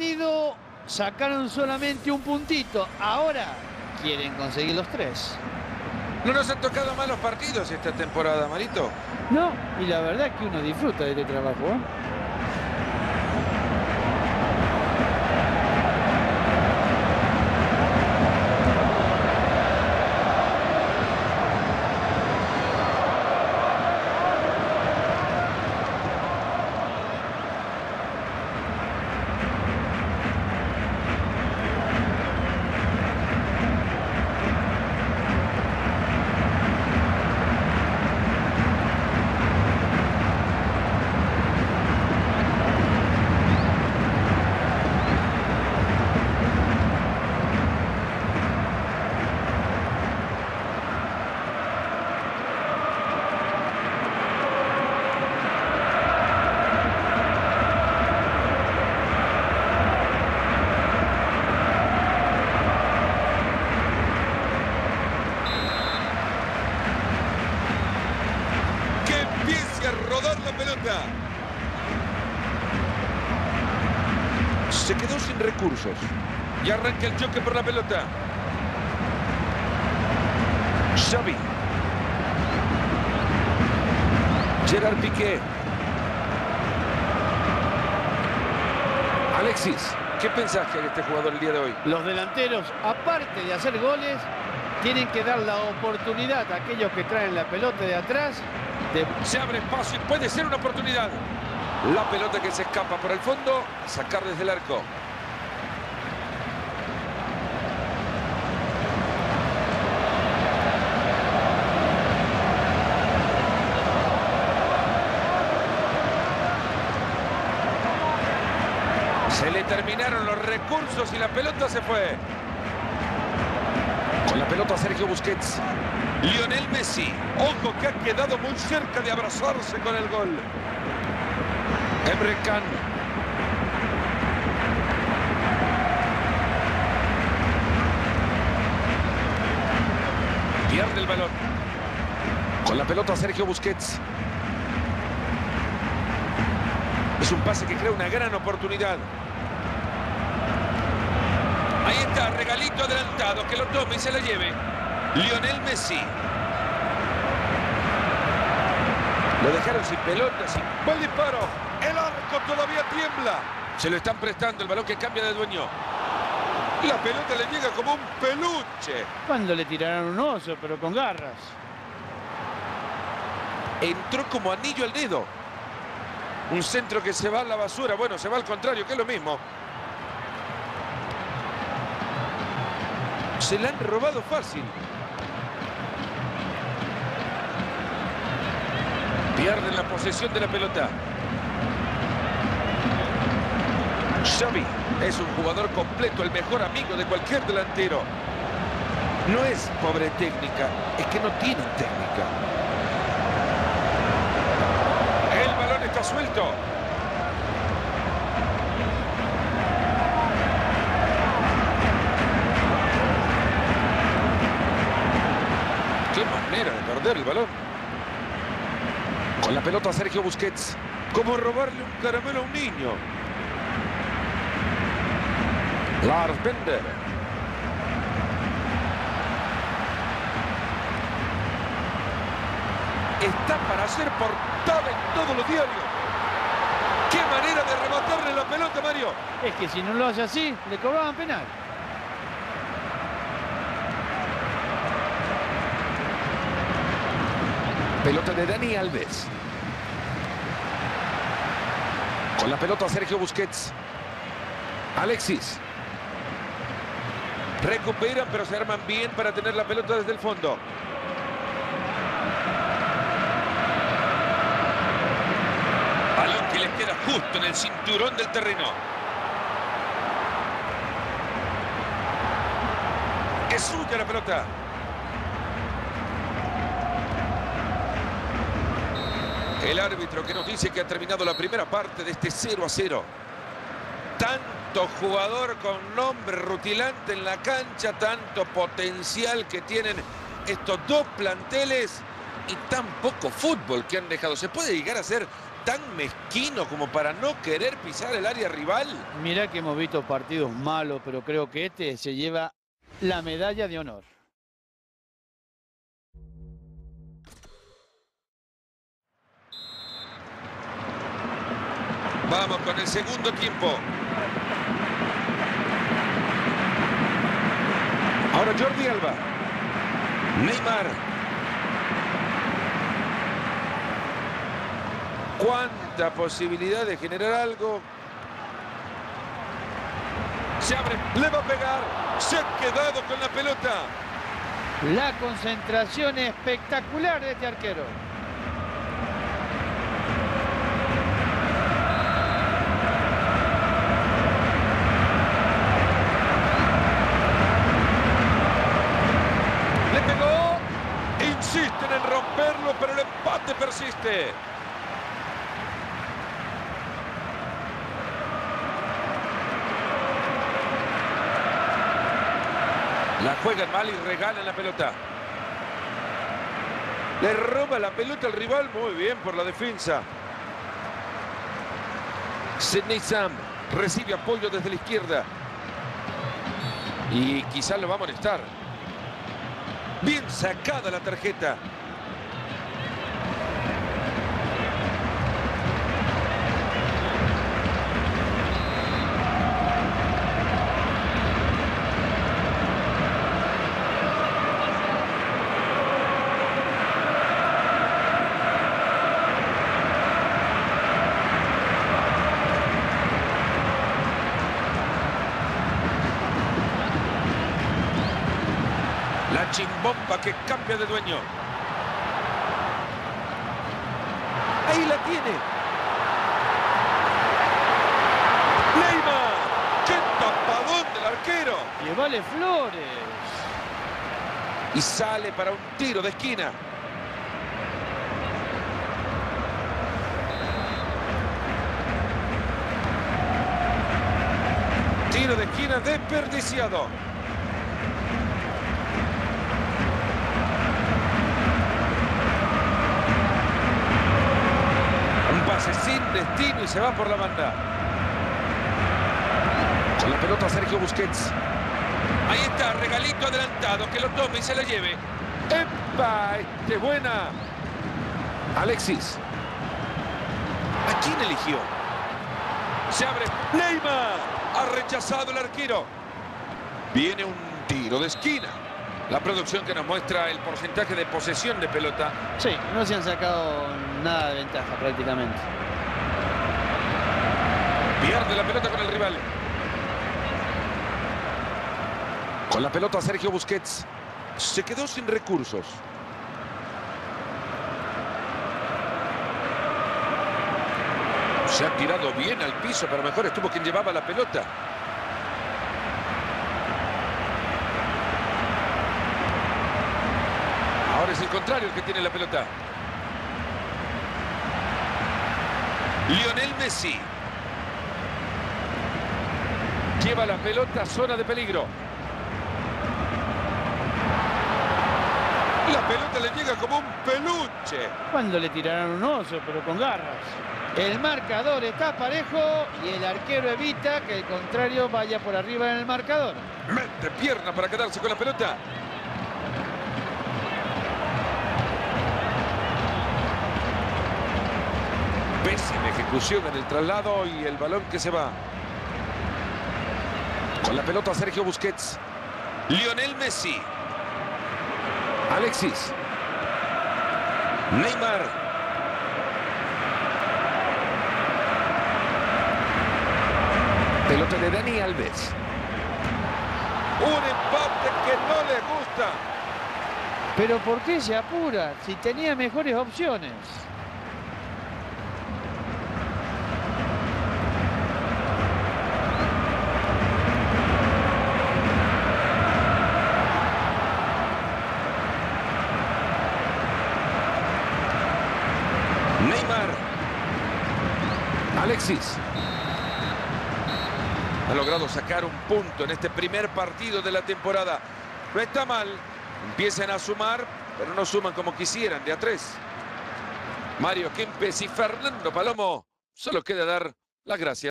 partido sacaron solamente un puntito. Ahora quieren conseguir los tres. No nos han tocado malos partidos esta temporada, Marito. No, y la verdad es que uno disfruta de este trabajo, ¿eh? Se quedó sin recursos y arranca el choque por la pelota. Xavi, Gerard Piqué, Alexis. ¿Qué pensás de este jugador el día de hoy? Los delanteros, aparte de hacer goles, tienen que dar la oportunidad a aquellos que traen la pelota de atrás. Se abre espacio y puede ser una oportunidad. La pelota que se escapa por el fondo, a sacar desde el arco. Se le terminaron los recursos y la pelota se fue. Con la pelota Sergio Busquets. Lionel Messi, ojo que ha quedado muy cerca de abrazarse con el gol. Emre Can. Pierde el balón. Con la pelota Sergio Busquets. Es un pase que crea una gran oportunidad. Ahí está, regalito adelantado, que lo tome y se la lleve. Lionel Messi. Lo dejaron sin pelota, sin buen disparo. El arco todavía tiembla. Se lo están prestando, el balón que cambia de dueño. La pelota le llega como un peluche. Cuando le tiraron un oso, pero con garras. Entró como anillo al dedo. Un centro que se va a la basura. Bueno, se va al contrario, que es lo mismo. Se la han robado fácil. Pierden la posesión de la pelota. Xavi es un jugador completo, el mejor amigo de cualquier delantero. No es pobre técnica, es que no tienen técnica. El balón está suelto. Qué manera de perder el balón. Con la pelota Sergio Busquets. Como robarle un caramelo a un niño. Lars Bender. Está para ser portada en todos los diarios. ¡Qué manera de rematarle la pelota, Mario! Es que si no lo hace así, le cobraban penal. Pelota de Dani Alves. Con la pelota Sergio Busquets. Alexis. Recuperan, pero se arman bien para tener la pelota desde el fondo. Balón que les queda justo en el cinturón del terreno. Es suya la pelota. El árbitro que nos dice que ha terminado la primera parte de este 0-0. Tanto jugador con nombre rutilante en la cancha, tanto potencial que tienen estos dos planteles y tan poco fútbol que han dejado. Se puede llegar a ser tan mezquino como para no querer pisar el área rival? Mirá que hemos visto partidos malos, pero creo que este se lleva la medalla de honor. Vamos con el segundo tiempo. Ahora Jordi Alba. Neymar. Cuánta posibilidad de generar algo. Se abre, le va a pegar. Se ha quedado con la pelota. La concentración espectacular de este arquero. Insisten en romperlo, pero el empate persiste. La juegan mal y regalan la pelota. Le roba la pelota al rival. Muy bien por la defensa. Sidney Sam recibe apoyo desde la izquierda. Y quizás lo va a molestar. Bien sacada la tarjeta. Chimbomba que cambia de dueño. Ahí la tiene. Neymar. ¡Qué tapadón del arquero! Llévale flores. Y sale para un tiro de esquina. Tiro de esquina desperdiciado. Sin destino y se va por la banda. Con la pelota Sergio Busquets. Ahí está, regalito adelantado, que lo tome y se la lleve. ¡Epa! ¡Este buena! Alexis. ¿A quién eligió? Se abre. Neymar. Ha rechazado el arquero. Viene un tiro de esquina. La producción que nos muestra el porcentaje de posesión de pelota. Sí, no se han sacado nada de ventaja prácticamente. Pierde la pelota con el rival. Con la pelota Sergio Busquets. Se quedó sin recursos. Se ha tirado bien al piso, pero mejor estuvo quien llevaba la pelota. Ahora es el contrario el que tiene la pelota. Lionel Messi. Lleva la pelota a zona de peligro. La pelota le llega como un peluche. Cuando le tiraron un oso, pero con garras. El marcador está parejo y el arquero evita que el contrario vaya por arriba en el marcador. Mete pierna para quedarse con la pelota. Pésima ejecución en el traslado y el balón que se va. Con la pelota Sergio Busquets. Lionel Messi. Alexis. Neymar. Pelota de Dani Alves. Un empate que no les gusta. Pero ¿por qué se apura? Si tenía mejores opciones. Alexis ha logrado sacar un punto en este primer partido de la temporada. No está mal, empiezan a sumar, pero no suman como quisieran, de a 3. Mario Kempes y Fernando Palomo. Solo queda dar las gracias.